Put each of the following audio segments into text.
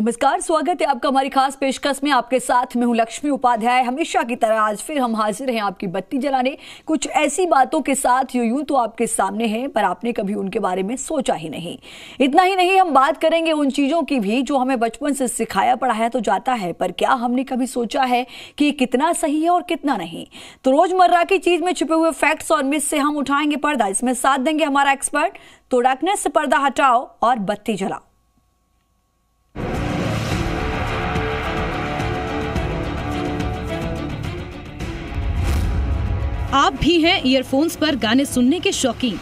नमस्कार, स्वागत है आपका हमारी खास पेशकश में। आपके साथ मैं हूं लक्ष्मी उपाध्याय। हमेशा की तरह आज फिर हम हाजिर हैं आपकी बत्ती जलाने, कुछ ऐसी बातों के साथ जो यूं तो आपके सामने हैं पर आपने कभी उनके बारे में सोचा ही नहीं। इतना ही नहीं, हम बात करेंगे उन चीज़ों की भी जो हमें बचपन से सिखाया पढ़ाया तो जाता है, पर क्या हमने कभी सोचा है कि कितना सही है और कितना नहीं। तो रोजमर्रा की चीज़ में छिपे हुए फैक्ट्स और मिथ से हम उठाएंगे पर्दा। इसमें साथ देंगे हमारा एक्सपर्ट। तो डार्कनेस से पर्दा हटाओ और बत्ती जलाओ। आप भी हैं ईयरफोन्स पर गाने सुनने के शौकीन?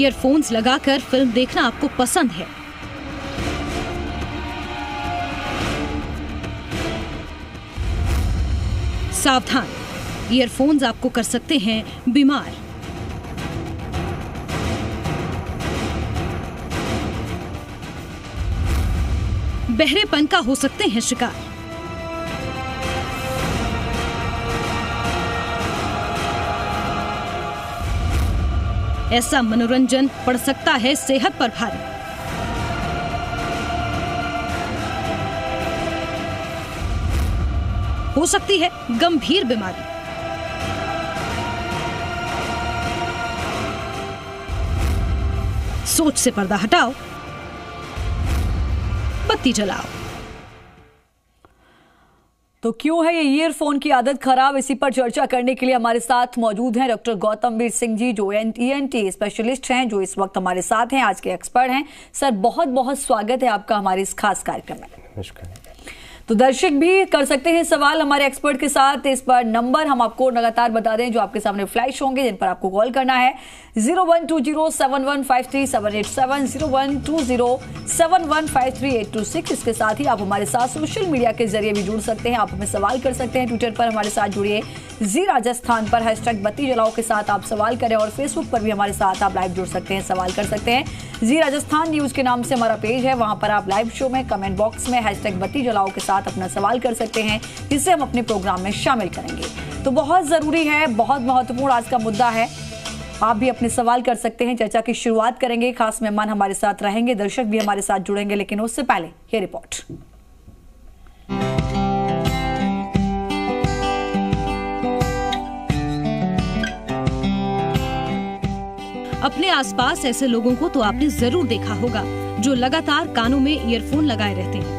ईयरफोन्स लगाकर फिल्म देखना आपको पसंद है? सावधान, ईयरफोन्स आपको कर सकते हैं बीमार। बहरेपन का हो सकते हैं शिकार। ऐसा मनोरंजन पड़ सकता है सेहत पर भारी। हो सकती है गंभीर बीमारी। सोच से पर्दा हटाओ, बत्ती जलाओ। तो क्यों है ये ईयरफोन की आदत खराब? इसी पर चर्चा करने के लिए हमारे साथ मौजूद हैं डॉक्टर गौतम वीर सिंह जी, जो ENT स्पेशलिस्ट हैं, जो इस वक्त हमारे साथ हैं, आज के एक्सपर्ट हैं। सर, बहुत बहुत स्वागत है आपका हमारे इस खास कार्यक्रम में। नमस्कार। तो दर्शक भी कर सकते हैं सवाल हमारे एक्सपर्ट के साथ। इस पर नंबर हम आपको लगातार बता दें जो आपके सामने फ्लैश होंगे, जिन पर आपको कॉल करना है। 01207153787, 01207153826। इसके साथ ही आप हमारे साथ सोशल मीडिया के जरिए भी जुड़ सकते हैं। आप हमें सवाल कर सकते हैं। ट्विटर पर हमारे साथ जुड़िए, #राजस्थान पर #बत्ती जलाओ के साथ आप सवाल करें। और फेसबुक पर भी हमारे साथ आप लाइव जुड़ सकते हैं, सवाल कर सकते हैं। #राजस्थान न्यूज़ के नाम से हमारा पेज है, वहाँ पर आप लाइव शो में कमेंट बॉक्स में #बत्ती जलाओ के साथ अपना सवाल कर सकते हैं, जिसे हम अपने प्रोग्राम में शामिल करेंगे। तो बहुत ज़रूरी है, बहुत महत्वपूर्ण आज का मुद्दा है। आप भी अपने सवाल कर सकते हैं। चर्चा की शुरुआत करेंगे, खास मेहमान हमारे साथ रहेंगे, दर्शक भी हमारे साथ जुड़ेंगे, लेकिन उससे पहले ये रिपोर्ट। अपने आसपास ऐसे लोगों को तो आपने जरूर देखा होगा जो लगातार कानों में ईयरफोन लगाए रहते हैं।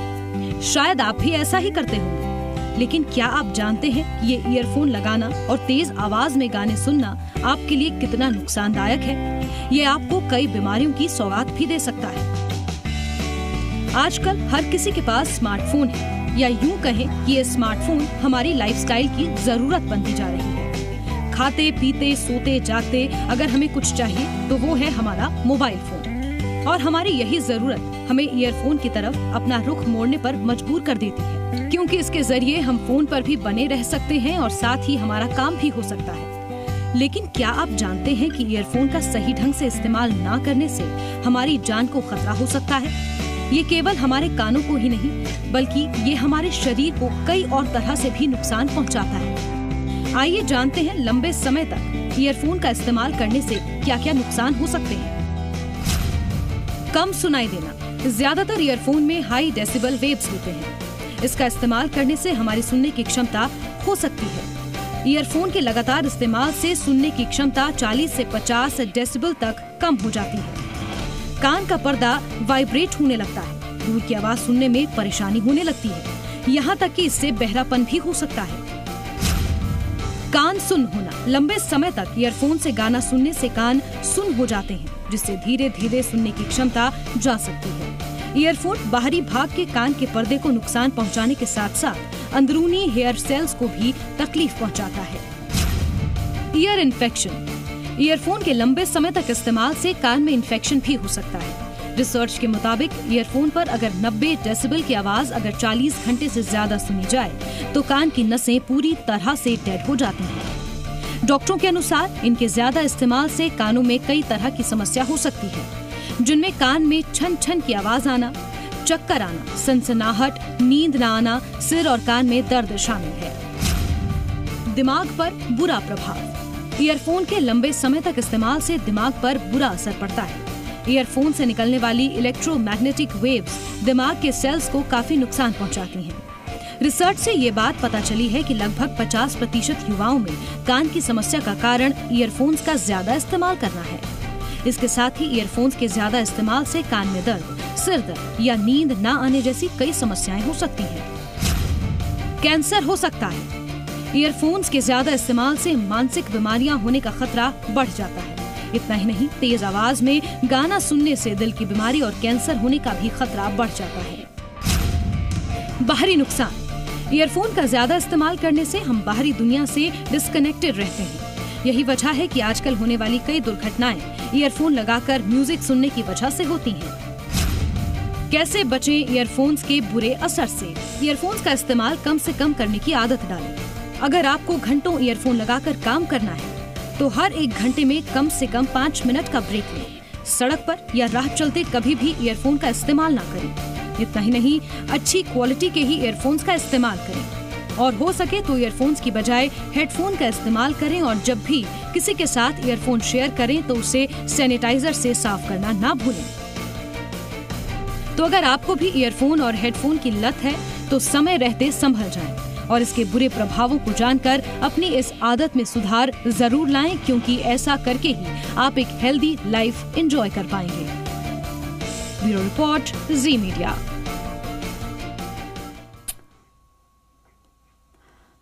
शायद आप भी ऐसा ही करते होंगे, लेकिन क्या आप जानते हैं ये ईयरफोन लगाना और तेज आवाज में गाने सुनना आपके लिए कितना नुकसानदायक है? ये आपको कई बीमारियों की सौगात भी दे सकता है। आजकल हर किसी के पास स्मार्टफोन है, या यूं कहें कि ये स्मार्टफोन हमारी लाइफस्टाइल की जरूरत बनती जा रही है। खाते पीते सोते जागते अगर हमें कुछ चाहिए तो वो है हमारा मोबाइल फोन, और हमारी यही जरूरत हमें ईयरफोन की तरफ अपना रुख मोड़ने पर मजबूर कर देती है, क्योंकि इसके जरिए हम फोन पर भी बने रह सकते हैं और साथ ही हमारा काम भी हो सकता है। लेकिन क्या आप जानते हैं कि ईयरफोन का सही ढंग से इस्तेमाल ना करने से हमारी जान को खतरा हो सकता है? ये केवल हमारे कानों को ही नहीं, बल्कि ये हमारे शरीर को कई और तरह से भी नुकसान पहुंचाता है। आइए जानते हैं लंबे समय तक ईयरफोन का इस्तेमाल करने से क्या क्या नुकसान हो सकते हैं। कम सुनाई देना। ज्यादातर ईयरफोन में हाई डेसिबल वेव्स होते हैं। इसका इस्तेमाल करने से हमारी सुनने की क्षमता खो सकती है। ईयरफोन के लगातार इस्तेमाल से सुनने की क्षमता 40 से 50 डेसिबल तक कम हो जाती है। कान का पर्दा वाइब्रेट होने लगता है। दूर की आवाज सुनने में परेशानी होने लगती है, यहाँ तक कि इससे बहरापन भी हो सकता है। कान सुन होना। लंबे समय तक ईयरफोन से गाना सुनने से कान सुन हो जाते हैं, जिससे धीरे धीरे सुनने की क्षमता जा सकती है। ईयरफोन बाहरी भाग के कान के पर्दे को नुकसान पहुंचाने के साथ साथ अंदरूनी हेयर सेल्स को भी तकलीफ पहुंचाता है। Ear infection. ईयरफोन के लंबे समय तक इस्तेमाल से कान में इन्फेक्शन भी हो सकता है। रिसर्च के मुताबिक ईयरफोन पर अगर 90 डेसिबल की आवाज अगर 40 घंटे से ज्यादा सुनी जाए तो कान की नसें पूरी तरह से डेड हो जाती हैं। डॉक्टरों के अनुसार इनके ज्यादा इस्तेमाल से कानों में कई तरह की समस्या हो सकती है, जिनमें कान में छन छन की आवाज आना, चक्कर आना, सनसनाहट, नींद न आना, सिर और कान में दर्द शामिल है। दिमाग पर बुरा प्रभाव। ईयरफोन के लंबे समय तक इस्तेमाल से दिमाग पर बुरा असर पड़ता है। ईयरफोन से निकलने वाली इलेक्ट्रोमैग्नेटिक वेव्स दिमाग के सेल्स को काफी नुकसान पहुंचाती हैं। रिसर्च से ये बात पता चली है कि लगभग 50% युवाओं में कान की समस्या का कारण ईयरफोन्स का ज्यादा इस्तेमाल करना है। इसके साथ ही ईयरफोन्स के ज्यादा इस्तेमाल से कान में दर्द, सिर दर्द या नींद न आने जैसी कई समस्याएं हो सकती हैं। कैंसर हो सकता है। ईयरफोन्स के ज्यादा इस्तेमाल से मानसिक बीमारियां होने का खतरा बढ़ जाता है। इतना ही नहीं, तेज आवाज में गाना सुनने से दिल की बीमारी और कैंसर होने का भी खतरा बढ़ जाता है। बाहरी नुकसान। ईयरफोन का ज्यादा इस्तेमाल करने से हम बाहरी दुनिया से डिस्कनेक्टेड रहते हैं। यही वजह है कि आजकल होने वाली कई दुर्घटनाएं ईयरफोन लगाकर म्यूजिक सुनने की वजह से होती हैं। कैसे बचें ईयरफोन्स के बुरे असर से? ईयरफोन्स का इस्तेमाल कम से कम करने की आदत डालें। अगर आपको घंटों ईयरफोन लगाकर काम करना है तो हर एक घंटे में कम से कम 5 मिनट का ब्रेक लें। सड़क पर या राह चलते कभी भी ईयरफोन का इस्तेमाल ना करें। इतना ही नहीं, अच्छी क्वालिटी के ही ईयरफोन्स का इस्तेमाल करें और हो सके तो ईयरफोन्स की बजाय हेडफोन का इस्तेमाल करें। और जब भी किसी के साथ ईयरफोन शेयर करें तो उसे सैनिटाइजर से साफ करना ना भूलें। तो अगर आपको भी ईयरफोन और हेडफोन की लत है तो समय रहते संभल जाएं और इसके बुरे प्रभावों को जानकर अपनी इस आदत में सुधार जरूर लाएं, क्योंकि ऐसा करके ही आप एक हेल्दी लाइफ एंजॉय कर पाएंगे। Bureau report, Zee media.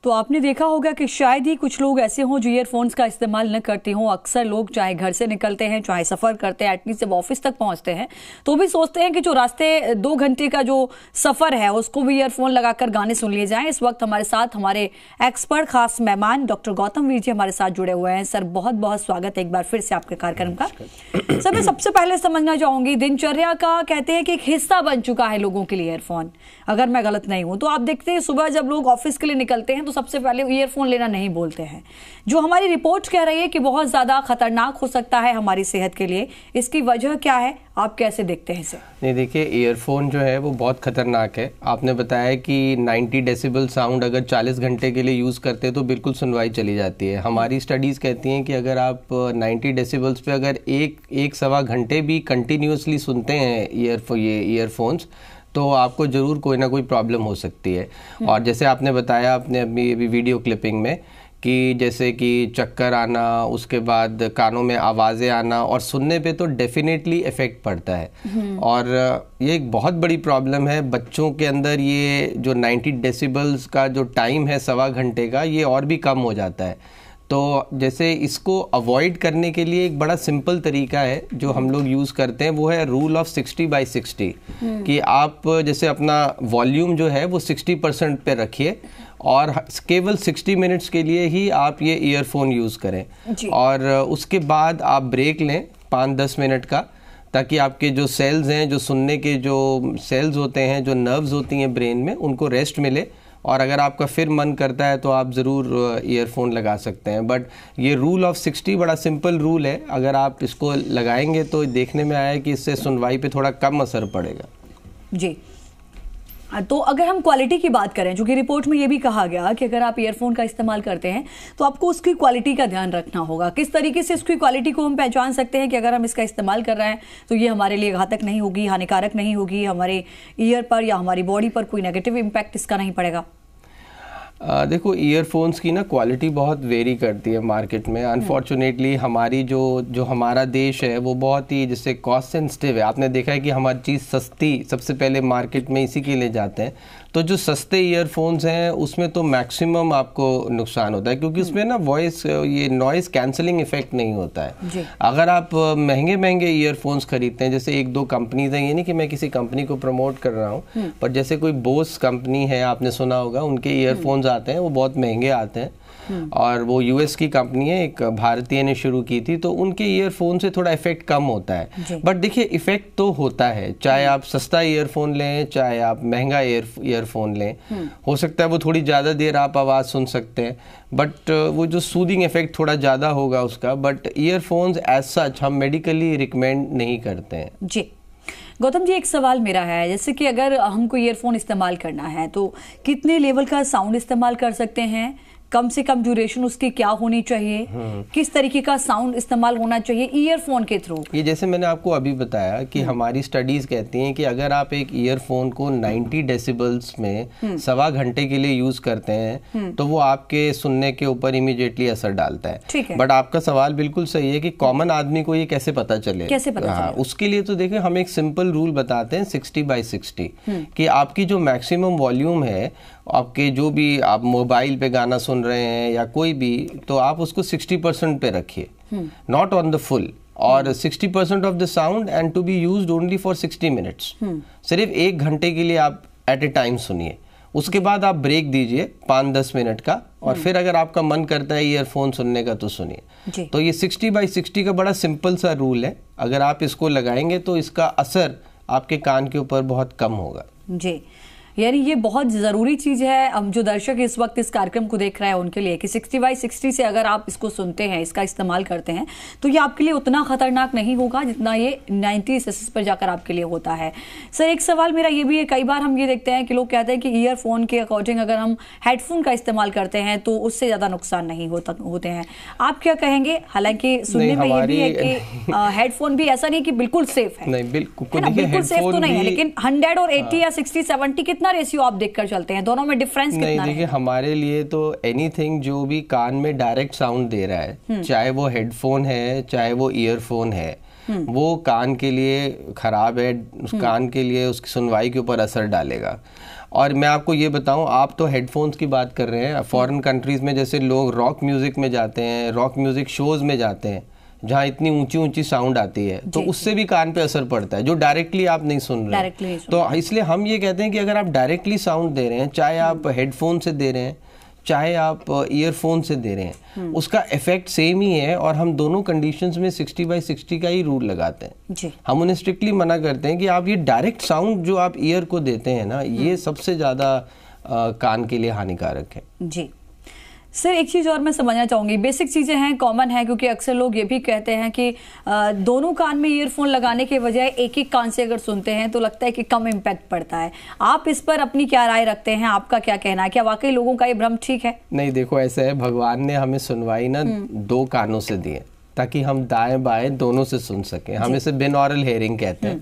तो आपने देखा होगा कि शायद ही कुछ लोग ऐसे हों जो ईयरफोन्स का इस्तेमाल न करते हों। अक्सर लोग चाहे घर से निकलते हैं, चाहे सफ़र करते हैं, एटलीस्ट जब ऑफिस तक पहुंचते हैं तो भी सोचते हैं कि जो रास्ते 2 घंटे का जो सफ़र है उसको भी ईयरफोन लगाकर गाने सुन लिए जाएं। इस वक्त हमारे साथ हमारे एक्सपर्ट खास मेहमान डॉक्टर गौतम वीर जी हमारे साथ जुड़े हुए हैं। सर, बहुत बहुत स्वागत है एक बार फिर से आपके कार्यक्रम का। सर, मैं सबसे पहले समझना चाहूँगी, दिनचर्या का कहते हैं कि एक हिस्सा बन चुका है लोगों के लिए ईयरफोन, अगर मैं गलत नहीं हूँ तो। आप देखते हैं सुबह जब लोग ऑफिस के लिए निकलते हैं तो सबसे पहले ईयरफोन लेना नहीं बोलते हैं, जो हमारी रिपोर्ट कह रही है कि बहुत ज्यादा खतरनाक हो सकता है हमारी सेहत के लिए। इसकी वजह क्या है, आप कैसे देखते हैं इसे? नहीं, देखिए ईयरफोन जो है वो बहुत खतरनाक है। आपने बताया कि 90 डेसिबल साउंड अगर 40 घंटे के लिए यूज़ करते हैं तो बिल्कुल सुनवाई चली जाती है। हमारी स्टडीज़ कहती हैं कि अगर आप 90 डेसिबल्स पे अगर एक सवा घंटे भी कंटिन्यूसली सुनते हैं ईयरफोन्स तो आपको ज़रूर कोई ना कोई प्रॉब्लम हो सकती है। और जैसे आपने बताया अपने अभी वीडियो क्लिपिंग में कि जैसे कि चक्कर आना, उसके बाद कानों में आवाज़ें आना और सुनने पे तो डेफिनेटली इफ़ेक्ट पड़ता है। और ये एक बहुत बड़ी प्रॉब्लम है बच्चों के अंदर। ये जो 90 डेसिबल्स का जो टाइम है सवा घंटे का, ये और भी कम हो जाता है। तो जैसे इसको अवॉइड करने के लिए एक बड़ा सिंपल तरीका है जो हम लोग यूज़ करते हैं, वो है रूल ऑफ 60/60 कि आप जैसे अपना वॉल्यूम जो है वो 60% पे रखिए और केवल 60 मिनट्स के लिए ही आप ये ईयरफोन यूज़ करें। और उसके बाद आप ब्रेक लें 5-10 मिनट का, ताकि आपके जो सेल्स हैं, जो सुनने के जो सेल्स होते हैं, जो नर्व्स होती हैं ब्रेन में, उनको रेस्ट मिले। और अगर आपका फिर मन करता है तो आप ज़रूर ईयरफोन लगा सकते हैं। बट ये रूल ऑफ 60 बड़ा सिंपल रूल है। अगर आप इसको लगाएंगे तो देखने में आया कि इससे सुनवाई पे थोड़ा कम असर पड़ेगा। जी, तो अगर हम क्वालिटी की बात करें, चूँकि रिपोर्ट में ये भी कहा गया कि अगर आप ईयरफोन का इस्तेमाल करते हैं तो आपको उसकी क्वालिटी का ध्यान रखना होगा। किस तरीके से उसकी क्वालिटी को हम पहचान सकते हैं कि अगर हम इसका इस्तेमाल कर रहे हैं तो ये हमारे लिए घातक नहीं होगी, हानिकारक नहीं होगी, हमारे ईयर पर या हमारी बॉडी पर कोई नेगेटिव इम्पैक्ट इसका नहीं पड़ेगा? देखो, ईयरफोन्स की ना क्वालिटी बहुत वेरी करती है मार्केट में। अनफॉर्चुनेटली हमारी जो हमारा देश है वो बहुत ही जैसे कॉस्ट सेंसिटिव है। आपने देखा है कि हमारी चीज़ सस्ती सबसे पहले मार्केट में इसी के लिए जाते हैं। तो जो सस्ते ईयरफोन्स हैं उसमें तो मैक्सिमम आपको नुकसान होता है, क्योंकि उसमें ना नॉइस कैंसलिंग इफेक्ट नहीं होता है। अगर आप महंगे महंगे ईयरफोन्स खरीदते हैं, जैसे 1-2 कंपनीज हैं, ये नहीं कि मैं किसी कंपनी को प्रमोट कर रहा हूँ, पर जैसे कोई बोस कंपनी है, आपने सुना होगा, उनके ईयरफोन्स आते हैं वो बहुत महंगे आते हैं और वो यूएस की कंपनी है, एक भारतीय ने शुरू की थी, तो उनके ईयरफोन से थोड़ा इफेक्ट कम होता है। बट देखिए इफेक्ट तो होता है, चाहे आप सस्ता ईयरफोन लें चाहे आप महंगा ईयरफोन लें। हो सकता है वो थोड़ी ज़्यादा देर आप आवाज़ सुन सकते हैं, बट वो जो सूदिंग इफेक्ट थोड़ा ज़्यादा होगा उसका। बट ईयरफोन्स एज सच हम मेडिकली रिकमेंड नहीं करते हैं। जी गौतम जी, एक सवाल मेरा है, जैसे कि अगर हमको ईयरफोन इस्तेमाल करना है तो कितने लेवल का साउंड इस्तेमाल कर सकते हैं, कम से कम ड्यूरेशन उसकी क्या होनी चाहिए, किस तरीके का साउंड इस्तेमाल होना चाहिए ईयरफोन के थ्रू? ये जैसे मैंने आपको अभी बताया कि हमारी स्टडीज कहती हैं कि अगर आप एक ईयरफोन को 90 डेसिबल्स में सवा घंटे के लिए यूज करते हैं तो वो आपके सुनने के ऊपर इमीडिएटली असर डालता है। बट आपका सवाल बिल्कुल सही है कि कॉमन आदमी को ये कैसे पता चले, उसके लिए तो देखिए हम एक सिंपल रूल बताते हैं 60/60 कि आपकी जो मैक्सिमम वॉल्यूम है, आपके जो भी आप मोबाइल पे गाना सुन रहे हैं या कोई भी, तो आप उसको 60% पे रखिए, नॉट ऑन द फुल, और 60% of the sound and to be used only for 60 minutes. सिर्फ 1 घंटे के लिए आप एट ए टाइम सुनिए, उसके बाद आप ब्रेक दीजिए 5-10 मिनट का, और फिर अगर आपका मन करता है ईयरफोन सुनने का तो सुनिए। तो ये 60/60 का बड़ा सिंपल सा रूल है, अगर आप इसको लगाएंगे तो इसका असर आपके कान के ऊपर बहुत कम होगा। जी, यानी ये बहुत ज़रूरी चीज़ है। हम जो दर्शक इस वक्त इस कार्यक्रम को देख रहे हैं उनके लिए कि 60/60 से अगर आप इसको सुनते हैं, इसका इस्तेमाल करते हैं, तो ये आपके लिए उतना ख़तरनाक नहीं होगा जितना ये 90 पर जाकर आपके लिए होता है। सर, एक सवाल मेरा ये भी है, कई बार हम ये देखते हैं कि लोग कहते हैं कि ईयरफोन के अकॉर्डिंग अगर हम हेडफोन का इस्तेमाल करते हैं तो उससे ज़्यादा नुकसान नहीं होते हैं। आप क्या कहेंगे? हालांकि सुनने में ये भी है कि हेडफोन भी ऐसा नहीं कि बिल्कुल सेफ है, बिल्कुल सेफ तो नहीं है, लेकिन 100 और 80 या 60-70 कितना रेशियो आप देखकर चलते हैं? दोनों में डिफरेंस कितना है? हमारे लिए तो एनीथिंग जो भी कान में डायरेक्ट साउंड दे रहा है, चाहे वो हेडफोन है चाहे वो ईयरफोन है, वो कान के लिए खराब है, उस कान के लिए उसकी सुनवाई के ऊपर असर डालेगा। और मैं आपको ये बताऊं, आप तो हेडफोन्स की बात कर रहे हैं, फॉरेन कंट्रीज में जैसे लोग रॉक म्यूजिक में जाते हैं, रॉक म्यूजिक शोज में जाते हैं जहाँ इतनी ऊंची ऊंची साउंड आती है, तो उससे भी कान पे असर पड़ता है जो डायरेक्टली आप नहीं सुन रहे हैं। तो इसलिए हम ये कहते हैं कि अगर आप डायरेक्टली साउंड दे रहे हैं, चाहे आप हेडफोन से दे रहे हैं चाहे आप ईयरफोन से दे रहे हैं, उसका इफेक्ट सेम ही है। और हम दोनों कंडीशंस में 60/60 का ही रूल लगाते हैं जी। हम उन्हें स्ट्रिक्टली मना करते हैं कि आप ये डायरेक्ट साउंड जो आप ईयर को देते हैं ना, ये सबसे ज़्यादा कान के लिए हानिकारक है जी। सर, एक चीज़ और मैं समझना चाहूँगी, बेसिक चीज़ें हैं, कॉमन है, क्योंकि अक्सर लोग ये भी कहते हैं कि दोनों कान में ईयरफोन लगाने के बजाय एक एक कान से अगर सुनते हैं तो लगता है कि कम इम्पैक्ट पड़ता है। आप इस पर अपनी क्या राय रखते हैं? आपका क्या कहना है? क्या वाकई लोगों का ये भ्रम ठीक है? नहीं, देखो ऐसा है, भगवान ने हमें सुनवाई ना 2 कानों से दी है ताकि हम दाएं बाएं दोनों से सुन सकें। हम इसे बिनऑरल हेयरिंग कहते हैं।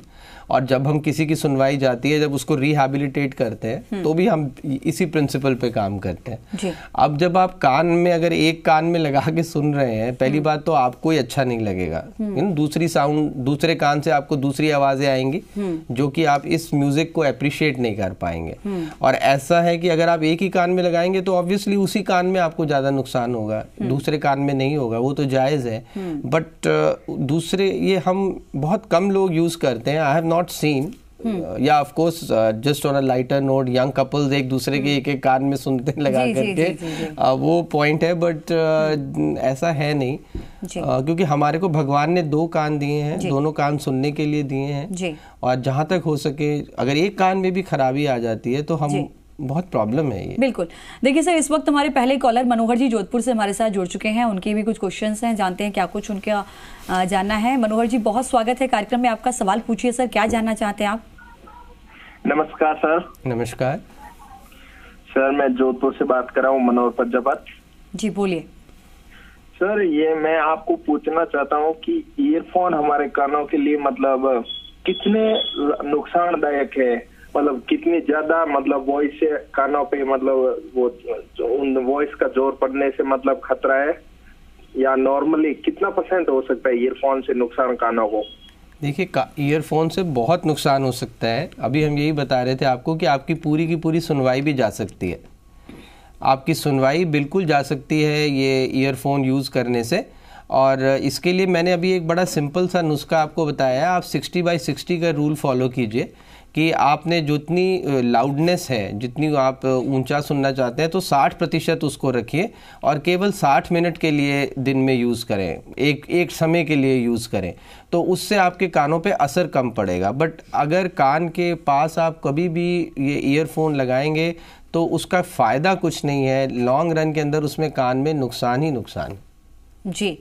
और जब हम किसी की सुनवाई जाती है, जब उसको रिहैबिलिटेट करते हैं, तो भी हम इसी प्रिंसिपल पे काम करते हैं। अब जब आप कान में अगर एक कान में लगा के सुन रहे हैं, पहली बात तो आपको ही अच्छा नहीं लगेगा, दूसरी साउंड दूसरे कान से आपको दूसरी आवाज़ें आएंगी जो कि आप इस म्यूज़िक को अप्रिशिएट नहीं कर पाएंगे। और ऐसा है कि अगर आप एक ही कान में लगाएंगे तो ऑब्वियसली उसी कान में आपको ज़्यादा नुकसान होगा, दूसरे कान में नहीं होगा, वो तो जायज़ है। बट दूसरे ये हम बहुत कम लोग यूज़ करते हैं। आई हैव नॉट सीन, या of course just on a lighter note young couples एक दूसरे के एक एक कान में सुनते लगा करके, वो पॉइंट है। बट ऐसा है नहीं, क्योंकि हमारे को भगवान ने 2 कान दिए हैं, दोनों कान सुनने के लिए दिए हैं। और जहाँ तक हो सके अगर एक कान में भी खराबी आ जाती है तो हम बहुत प्रॉब्लम है ये। बिल्कुल। देखिए सर, इस वक्त हमारे पहले कॉलर मनोहर जी जोधपुर से हमारे साथ जुड़ चुके हैं, उनके भी कुछ क्वेश्चंस हैं, जानते हैं क्या कुछ उनका जानना है। मनोहर जी, बहुत स्वागत है कार्यक्रम में आपका। सवाल पूछिए सर, क्या जानना चाहते हैं आप? नमस्कार सर। नमस्कार सर, मैं जोधपुर से बात कर रहा हूँ, मनोहर प्रजापत जी। बोलिए सर, ये मैं आपको पूछना चाहता हूँ कि ईयरफोन हमारे कानों के लिए मतलब कितने नुकसानदायक है, मतलब कितनी ज्यादा मतलब वॉइस से कानों पे मतलब वो उन वॉइस का जोर पड़ने से मतलब खतरा है, या नॉर्मली कितना % हो सकता है ईयरफोन से नुकसान कानों को? देखिए, ईयरफोन से बहुत नुकसान हो सकता है। अभी हम यही बता रहे थे आपको कि आपकी पूरी की पूरी सुनवाई भी जा सकती है, आपकी सुनवाई बिल्कुल जा सकती है ये ईयरफोन यूज़ करने से। और इसके लिए मैंने अभी एक बड़ा सिंपल सा नुस्खा आपको बताया है। आप 60/60 का रूल फॉलो कीजिए कि आपने जितनी लाउडनेस है, जितनी आप ऊंचा सुनना चाहते हैं, तो 60% उसको रखिए और केवल 60 मिनट के लिए दिन में यूज़ करें, एक समय के लिए यूज़ करें, तो उससे आपके कानों पे असर कम पड़ेगा। बट अगर कान के पास आप कभी भी ये ईयरफोन लगाएंगे तो उसका फ़ायदा कुछ नहीं है, लॉन्ग रन के अंदर उसमें कान में नुकसान ही नुकसान। जी,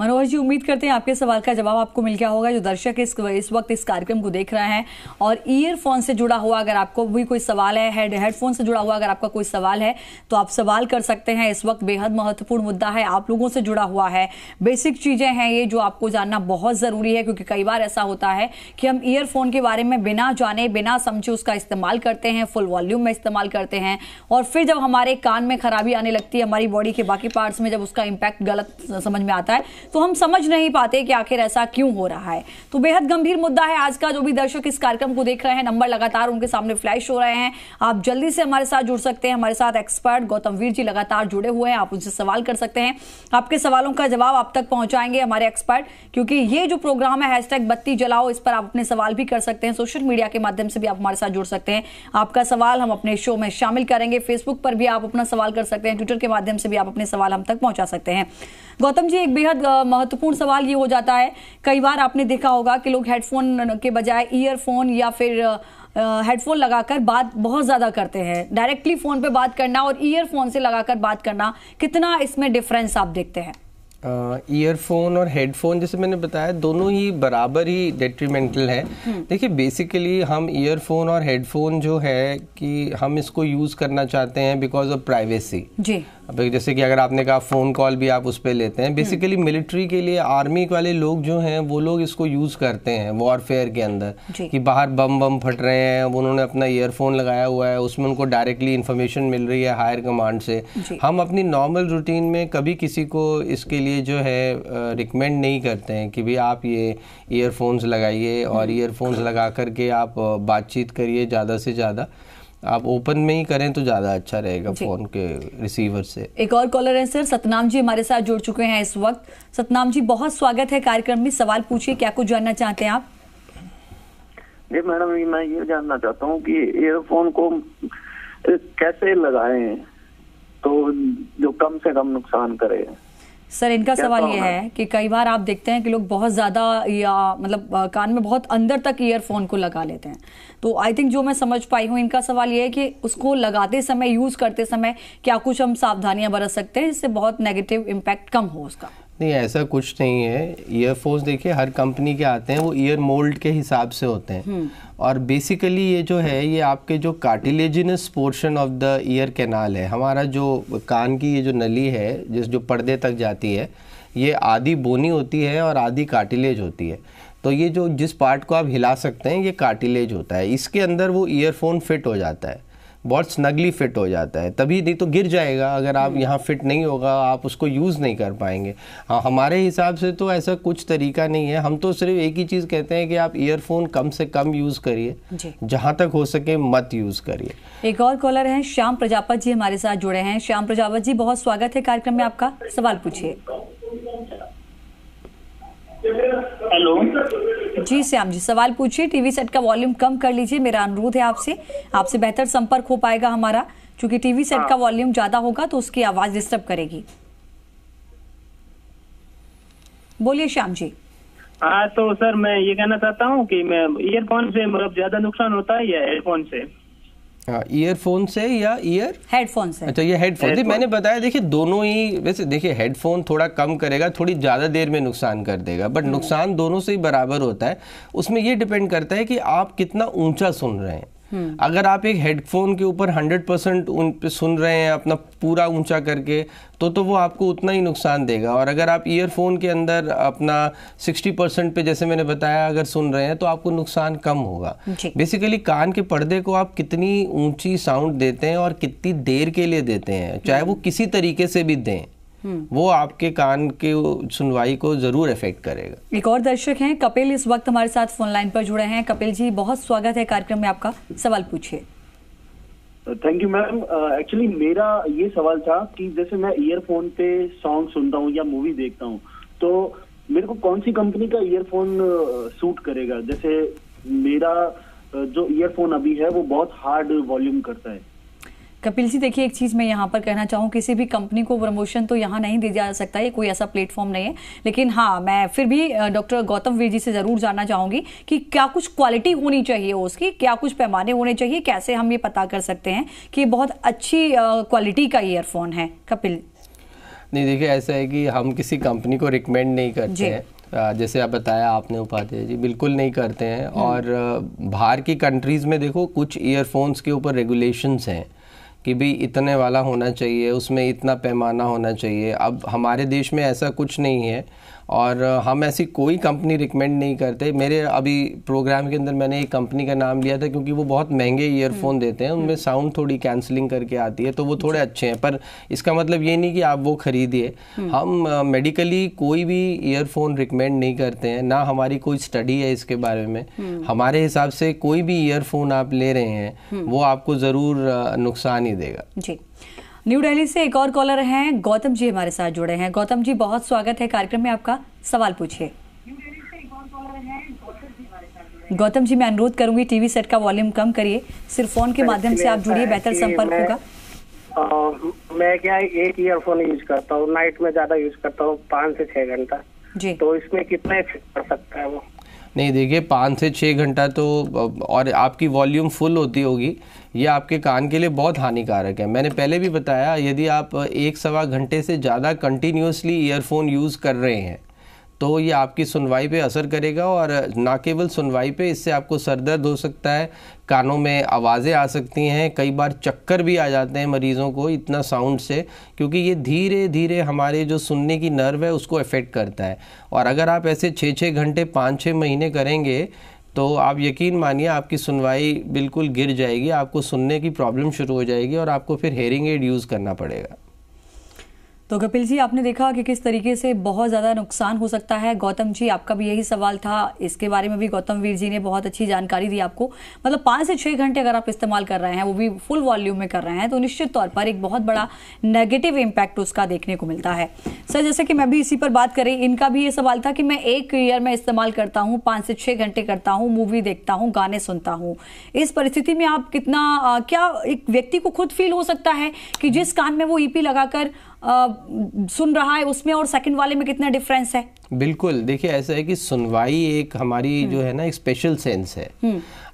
मनोहर जी, उम्मीद करते हैं आपके सवाल का जवाब आपको मिल गया होगा जो दर्शक इस वक्त इस कार्यक्रम को देख रहे हैं। और ईयरफोन से जुड़ा हुआ अगर आपको भी कोई सवाल है, हेडफोन से जुड़ा हुआ अगर आपका कोई सवाल है तो आप सवाल कर सकते हैं। इस वक्त बेहद महत्वपूर्ण मुद्दा है, आप लोगों से जुड़ा हुआ है, बेसिक चीजें हैं ये जो आपको जानना बहुत जरूरी है, क्योंकि कई बार ऐसा होता है कि हम ईयरफोन के बारे में बिना जाने बिना समझे उसका इस्तेमाल करते हैं, फुल वॉल्यूम में इस्तेमाल करते हैं और फिर जब हमारे कान में खराबी आने लगती है, हमारी बॉडी के बाकी पार्ट्स में जब उसका इंपैक्ट गलत समझ में आता है तो हम समझ नहीं पाते कि आखिर ऐसा क्यों हो रहा है। तो बेहद गंभीर मुद्दा है आज का। जो भी दर्शक इस कार्यक्रम को देख रहे हैं, नंबर लगातार उनके सामने फ्लैश हो रहे हैं, आप जल्दी से हमारे साथ जुड़ सकते हैं। हमारे साथ एक्सपर्ट गौतम वीर जी लगातार जुड़े हुए हैं, आप उनसे सवाल कर सकते हैं, आपके सवालों का जवाब आप तक पहुंचाएंगे हमारे एक्सपर्ट, क्योंकि ये जो प्रोग्राम है बत्ती जलाओ, इस पर आप अपने सवाल भी कर सकते हैं। सोशल मीडिया के माध्यम से भी आप हमारे साथ जुड़ सकते हैं, आपका सवाल हम अपने शो में शामिल करेंगे। फेसबुक पर भी आप अपना सवाल कर सकते हैं, ट्विटर के माध्यम से भी आप अपने सवाल हम तक पहुंचा सकते हैं। गौतम जी, एक बेहद महत्वपूर्ण सवाल ये हो जाता है, कई बार आपने देखा होगा कि लोग हेडफोन के बजाय ईयरफोन या फिर हेडफोन लगाकर बात बहुत ज़्यादा करते हैं। डायरेक्टली फ़ोन पे बात करना और ईयरफोन से लगाकर बात करना, कितना इसमें डिफरेंस आप देखते हैं? ईयरफोन और हेडफोन, जैसे मैंने बताया, दोनों ही बराबर ही डेट्रीमेंटल है। देखिए, बेसिकली हम ईयरफोन और हेडफोन जो है कि हम इसको यूज़ करना चाहते हैं बिकॉज ऑफ प्राइवेसी जी। अब जैसे कि अगर आपने कहा फ़ोन कॉल भी आप उस पर लेते हैं, बेसिकली मिलिट्री के लिए आर्मी वाले लोग जो हैं वो लोग इसको यूज़ करते हैं वॉरफेयर के अंदर, कि बाहर बम बम फट रहे हैं, उन्होंने अपना ईयरफोन लगाया हुआ है, उसमें उनको डायरेक्टली इन्फॉर्मेशन मिल रही है हायर कमांड से। हम अपनी नॉर्मल रूटीन में कभी किसी को इसके लिए जो है रिकमेंड नहीं करते हैं कि भाई आप ये ईयरफोन्स लगाइए और ईयरफोन्स लगा करके आप बातचीत करिए, ज़्यादा से ज़्यादा आप ओपन में ही करें तो ज्यादा अच्छा रहेगा फोन के रिसीवर से। एक और कॉलर है सर, सतनाम जी हमारे साथ जुड़ चुके हैं इस वक्त। सतनाम जी, बहुत स्वागत है कार्यक्रम में, सवाल पूछिए, क्या कुछ जानना चाहते हैं आप? जी मैडम, मैं ये जानना चाहता हूँ कि ईयरफोन को कैसे लगाएं तो जो कम से कम नुकसान करे। सर, इनका सवाल ये है कि कई बार आप देखते हैं कि लोग बहुत ज़्यादा या मतलब कान में बहुत अंदर तक ईयरफोन को लगा लेते हैं, तो आई थिंक जो मैं समझ पाई हूँ इनका सवाल ये है कि उसको लगाते समय, यूज़ करते समय क्या कुछ हम सावधानियां बरत सकते हैं जिससे बहुत नेगेटिव इम्पैक्ट कम हो उसका। नहीं, ऐसा कुछ नहीं है। ईयरफोन्स देखिए हर कंपनी के आते हैं, वो ईयर मोल्ड के हिसाब से होते हैं और बेसिकली ये जो है ये आपके जो cartilaginous portion of the ear canal है, हमारा जो कान की ये जो नली है जिस जो पर्दे तक जाती है, ये आधी बोनी होती है और आधी कार्टिलेज होती है। तो ये जो जिस पार्ट को आप हिला सकते हैं ये कार्टिलेज होता है, इसके अंदर वो ईयरफोन फिट हो जाता है, बहुत स्नगली फिट हो जाता है, तभी नहीं तो गिर जाएगा। अगर आप यहाँ फिट नहीं होगा आप उसको यूज़ नहीं कर पाएंगे। हाँ, हमारे हिसाब से तो ऐसा कुछ तरीका नहीं है, हम तो सिर्फ एक ही चीज़ कहते हैं कि आप ईयरफोन कम से कम यूज़ करिए, जहाँ तक हो सके मत यूज़ करिए। एक और कॉलर हैं श्याम प्रजापत जी हमारे साथ जुड़े हैं। श्याम प्रजापत जी, बहुत स्वागत है कार्यक्रम में आपका, सवाल पूछिए। हेलो जी श्याम जी, सवाल पूछिए। टीवी सेट का वॉल्यूम कम कर लीजिए, मेरा अनुरोध है आपसे, आपसे बेहतर संपर्क हो पाएगा हमारा, क्योंकि टीवी सेट का वॉल्यूम ज्यादा होगा तो उसकी आवाज डिस्टर्ब करेगी। बोलिए श्याम जी। हाँ, तो सर मैं ये कहना चाहता हूँ कि मैं ईयरफोन से मतलब ज्यादा नुकसान होता है या हेडफोन से? ईयरफोन से या ईयर हेडफोन से? अच्छा, ये हेडफोन जी मैंने बताया, देखिए दोनों ही, वैसे देखिए हेडफोन थोड़ा कम करेगा, थोड़ी ज़्यादा देर में नुकसान कर देगा, बट नुकसान दोनों से ही बराबर होता है। उसमें ये डिपेंड करता है कि आप कितना ऊंचा सुन रहे हैं। अगर आप एक हेडफोन के ऊपर 100% उन पे सुन रहे हैं अपना पूरा ऊंचा करके तो वो आपको उतना ही नुकसान देगा, और अगर आप ईयरफोन के अंदर अपना 60% पे जैसे मैंने बताया अगर सुन रहे हैं तो आपको नुकसान कम होगा। बेसिकली कान के पर्दे को आप कितनी ऊंची साउंड देते हैं और कितनी देर के लिए देते हैं, चाहे वो किसी तरीके से भी दें, वो आपके कान के सुनवाई को जरूर इफेक्ट करेगा। एक और दर्शक हैं कपिल, इस वक्त हमारे साथ फोन लाइन पर जुड़े हैं। कपिल जी, बहुत स्वागत है कार्यक्रम में आपका, सवाल पूछिए। Thank you ma'am. एक्चुअली मेरा ये सवाल था कि जैसे मैं ईयरफोन पे सॉन्ग सुनता हूँ या मूवी देखता हूँ तो मेरे को कौन सी कंपनी का ईयरफोन सूट करेगा? जैसे मेरा जो ईयरफोन अभी है वो बहुत हार्ड वॉल्यूम करता है। कपिल जी देखिए, एक चीज़ मैं यहाँ पर कहना चाहूँ, किसी भी कंपनी को प्रमोशन तो यहाँ नहीं दिया जा सकता, ये कोई ऐसा प्लेटफॉर्म नहीं है, लेकिन हाँ मैं फिर भी डॉक्टर गौतम वीर जी से ज़रूर जानना चाहूँगी कि क्या कुछ क्वालिटी होनी चाहिए उसकी, क्या कुछ पैमाने होने चाहिए, कैसे हम ये पता कर सकते हैं कि बहुत अच्छी क्वालिटी का ईयरफोन है? कपिल नहीं, देखिए ऐसा है कि हम किसी कंपनी को रिकमेंड नहीं करते हैं, जैसे आप बताया आपने उपाध्याय जी, बिल्कुल नहीं करते हैं। और बाहर की कंट्रीज़ में देखो कुछ ईयरफोन्स के ऊपर रेगुलेशंस हैं कि भी इतने वाला होना चाहिए, उसमें इतना पैमाना होना चाहिए। अब हमारे देश में ऐसा कुछ नहीं है और हम ऐसी कोई कंपनी रिकमेंड नहीं करते। मेरे अभी प्रोग्राम के अंदर मैंने एक कंपनी का नाम लिया था क्योंकि वो बहुत महंगे ईयरफोन देते हैं, उनमें साउंड थोड़ी कैंसलिंग करके आती है, तो वो थोड़े अच्छे हैं। पर इसका मतलब ये नहीं कि आप वो खरीदिए। हम मेडिकली कोई भी ईयरफोन रिकमेंड नहीं करते हैं, ना हमारी कोई स्टडी है इसके बारे में। हमारे हिसाब से कोई भी ईयरफोन आप ले रहे हैं वो आपको ज़रूर नुकसान ही देगा। जी, न्यू दिल्ली से एक और कॉलर हैं, गौतम जी हमारे साथ जुड़े हैं। गौतम जी बहुत स्वागत है कार्यक्रम में आपका, सवाल पूछिए। गौतम जी मैं अनुरोध करूंगी टीवी सेट का वॉल्यूम कम करिए, सिर्फ फोन के माध्यम से आप जुड़िए, बेहतर संपर्क होगा। मैं क्या एक ईयरफोन यूज करता हूँ, नाइट में ज्यादा यूज करता हूँ, 5 से 6 घंटा। जी, तो इसमें कितना पड़ सकता है वो? नहीं देखिए 5 से 6 घंटा तो, और आपकी वॉल्यूम फुल होती होगी, ये आपके कान के लिए बहुत हानिकारक है। मैंने पहले भी बताया, यदि आप 1-1.25 घंटे से ज़्यादा कंटिन्यूसली ईयरफोन यूज़ कर रहे हैं तो ये आपकी सुनवाई पे असर करेगा, और ना केवल सुनवाई पे, इससे आपको सर दर्द हो सकता है, कानों में आवाज़ें आ सकती हैं, कई बार चक्कर भी आ जाते हैं मरीज़ों को इतना साउंड से, क्योंकि ये धीरे धीरे हमारे जो सुनने की नर्व है उसको अफेक्ट करता है। और अगर आप ऐसे 6-6 घंटे 5-6 महीने करेंगे तो आप यकीन मानिए आपकी सुनवाई बिल्कुल गिर जाएगी, आपको सुनने की प्रॉब्लम शुरू हो जाएगी और आपको फिर हेयरिंग एड यूज़ करना पड़ेगा। तो कपिल जी आपने देखा कि किस तरीके से बहुत ज़्यादा नुकसान हो सकता है। गौतम जी आपका भी यही सवाल था, इसके बारे में भी गौतम वीर जी ने बहुत अच्छी जानकारी दी आपको। मतलब 5 से 6 घंटे अगर आप इस्तेमाल कर रहे हैं, वो भी फुल वॉल्यूम में कर रहे हैं, तो निश्चित तौर पर एक बहुत बड़ा नेगेटिव इम्पैक्ट उसका देखने को मिलता है। सर जैसे कि मैं भी इसी पर बात करें, इनका भी ये सवाल था कि मैं एक ईयर में इस्तेमाल करता हूँ, 5 से 6 घंटे करता हूँ, मूवी देखता हूँ, गाने सुनता हूँ। इस परिस्थिति में आप कितना, क्या एक व्यक्ति को खुद फील हो सकता है कि जिस कान में वो ईपी लगाकर सुन रहा है उसमें और सेकंड वाले में कितना डिफरेंस है? बिल्कुल, देखिए ऐसा है कि सुनवाई एक हमारी जो है ना एक स्पेशल सेंस है।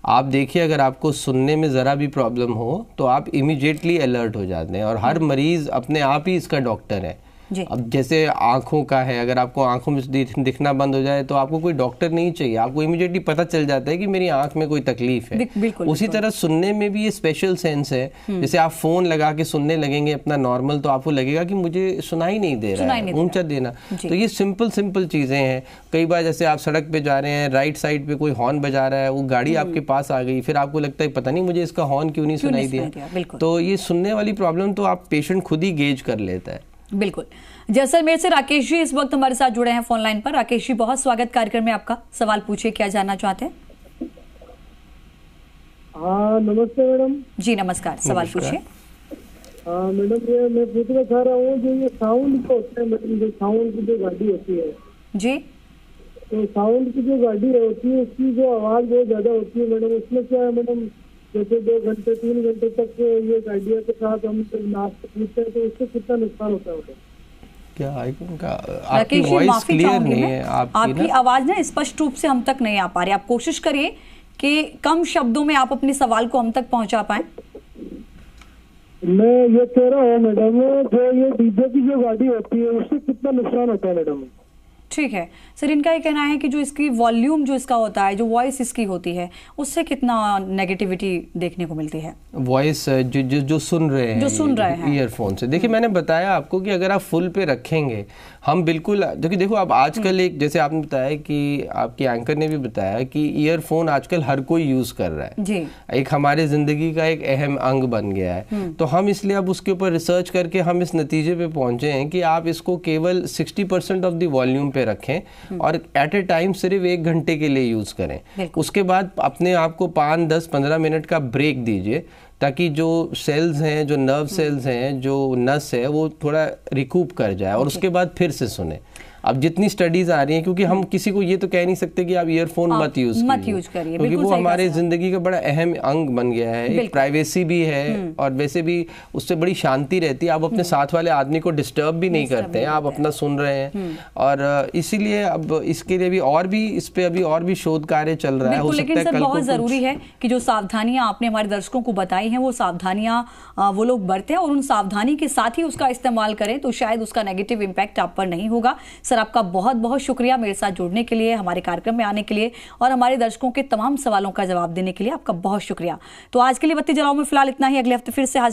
आप देखिए अगर आपको सुनने में ज़रा भी प्रॉब्लम हो तो आप इमीडिएटली अलर्ट हो जाते हैं, और हर मरीज़ अपने आप ही इसका डॉक्टर है। अब जैसे आँखों का है, अगर आपको आँखों में दिखना बंद हो जाए तो आपको कोई डॉक्टर नहीं चाहिए, आपको इमीडिएटली पता चल जाता है कि मेरी आँख में कोई तकलीफ है। उसी तरह सुनने में भी ये स्पेशल सेंस है, जैसे आप फोन लगा के सुनने लगेंगे अपना नॉर्मल तो आपको लगेगा कि मुझे सुनाई नहीं दे रहा है, ऊंचा देना। तो ये सिंपल चीज़ें हैं। कई बार जैसे आप सड़क पर जा रहे हैं, राइट साइड पर कोई हॉर्न बजा रहा है, वो गाड़ी आपके पास आ गई, फिर आपको लगता है पता नहीं मुझे इसका हॉर्न क्यों नहीं सुनाई दिया। तो ये सुनने वाली प्रॉब्लम तो आप पेशेंट खुद ही गेज कर लेता है। बिल्कुल, जैसलमेर से राकेश जी इस वक्त हमारे साथ जुड़े हैं फोन लाइन पर। राकेश जी बहुत स्वागत कार्यक्रम में आपका, सवाल पूछिए, क्या जानना चाहते हैं? हाँ नमस्ते मैडम। जी नमस्कार, सवाल पूछिए। हाँ मैडम ये मैं पूछना चाह रहा हूँ जो ये साउंड का होता है, मतलब जो साउंड की जो गाड़ी होती है, जी तो साउंड की जो गाड़ी होती है उसकी जो आवाज़ बहुत ज्यादा होती है मैडम, उसमें क्या है मैडम जैसे 2 घंटे 3 घंटे तक ये गाड़ियों के साथ हम नाश्ता पूछते हैं तो उससे कितना नुकसान होता है? क्या आईफोन का आपकी वॉइस क्लियर नहीं है, आपकी आवाज़ ना स्पष्ट रूप से हम तक नहीं आ पा रही। आप कोशिश करिए कि कम शब्दों में आप अपने सवाल को हम तक पहुंचा पाएं। मैं ये कह रहा हूँ मैडम जो ये डीजे की जो गाड़ी होती है उससे कितना नुकसान होता है मैडम? ठीक है सर, इनका ये कहना है कि जो इसकी वॉल्यूम जो इसका होता है, जो वॉइस इसकी होती है, उससे कितना नेगेटिविटी देखने को मिलती है। वॉइस जो सुन रहे हैं, जो सुन रहे हैं ईयरफोन से। देखिए मैंने बताया आपको कि अगर आप फुल पे रखेंगे, हम बिल्कुल देखो आप आजकल एक जैसे आपने बताया कि आपके एंकर ने भी बताया कि ईयरफोन आजकल हर कोई यूज कर रहा है जी, एक हमारे जिंदगी का एक अहम अंग बन गया है। तो हम इसलिए अब उसके ऊपर रिसर्च करके हम इस नतीजे पे पहुंचे हैं कि आप इसको केवल 60% ऑफ द वॉल्यूम पे रखें और एट ए टाइम सिर्फ 1 घंटे के लिए यूज करें। उसके बाद अपने आप को 5, 10, 15 मिनट का ब्रेक दीजिए ताकि जो सेल्स हैं, जो नर्व सेल्स हैं, जो नस है वो थोड़ा रिकूप कर जाए और उसके बाद फिर से सुने। अब जितनी स्टडीज आ रही हैं, क्योंकि हम किसी को ये तो कह नहीं सकते कि आप ईयरफोन मत यूज करिए, क्योंकि वो हमारे जिंदगी का बड़ा अहम अंग बन गया है। प्राइवेसी भी है और वैसे भी उससे बड़ी शांति रहती है, आप अपने साथ वाले आदमी को डिस्टर्ब भी नहीं करते हैं, आप अपना सुन रहे हैं। और इसीलिए अब इसके लिए भी और भी इस पे अभी और भी शोध कार्य चल रहा है। हो सकता है बहुत जरूरी है कि जो सावधानियां आपने हमारे दर्शकों को बताई हैं वो सावधानियां वो लोग बरतें और उन सावधानी के साथ ही उसका इस्तेमाल करें, तो शायद उसका नेगेटिव इम्पैक्ट आप पर नहीं होगा। सर आपका बहुत बहुत शुक्रिया मेरे साथ जुड़ने के लिए, हमारे कार्यक्रम में आने के लिए और हमारे दर्शकों के तमाम सवालों का जवाब देने के लिए आपका बहुत शुक्रिया। तो आज के लिए बत्ती जलाओ में फिलहाल इतना ही, अगले हफ्ते फिर से